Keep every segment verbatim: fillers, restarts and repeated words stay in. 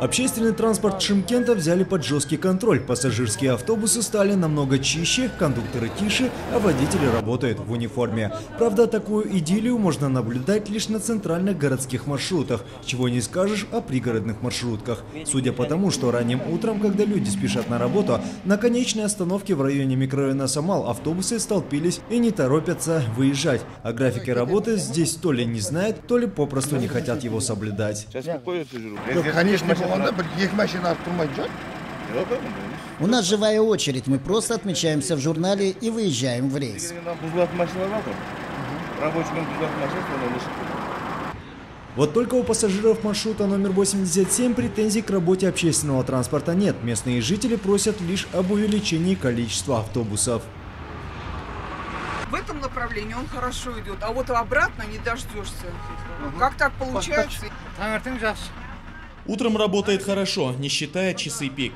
Общественный транспорт Шимкента взяли под жесткий контроль. Пассажирские автобусы стали намного чище, кондукторы тише, а водители работают в униформе. Правда, такую идиллию можно наблюдать лишь на центральных городских маршрутах, чего не скажешь о пригородных маршрутках. Судя по тому, что ранним утром, когда люди спешат на работу, на конечной остановке в районе микрорайона Самал автобусы столпились и не торопятся выезжать. О графике работы здесь то ли не знают, то ли попросту не хотят его соблюдать. У нас живая очередь, мы просто отмечаемся в журнале и выезжаем в рейс. Вот только у пассажиров маршрута номер восемьдесят семь претензий к работе общественного транспорта нет. Местные жители просят лишь об увеличении количества автобусов. В этом направлении он хорошо идет, а вот обратно не дождешься. Как так получается? Утром работает хорошо, не считая часы пик.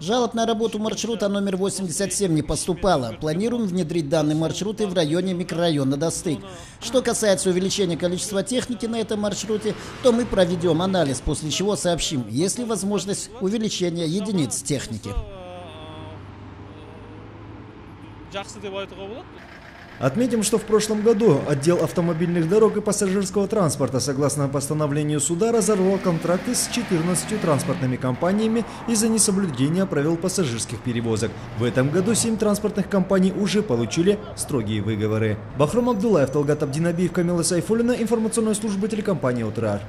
Жалоб на работу маршрута номер восемьдесят семь не поступало. Планируем внедрить данные маршруты в районе микрорайона Достык. Что касается увеличения количества техники на этом маршруте, то мы проведем анализ, после чего сообщим, есть ли возможность увеличения единиц техники. Отметим, что в прошлом году отдел автомобильных дорог и пассажирского транспорта, согласно постановлению суда, разорвал контракты с четырнадцатью транспортными компаниями из-за несоблюдения правил пассажирских перевозок. В этом году семь транспортных компаний уже получили строгие выговоры. Бахром Абдулаев, Толгат Абдинабиев, Камила Сайфулина, информационная служба телекомпании «Утрар».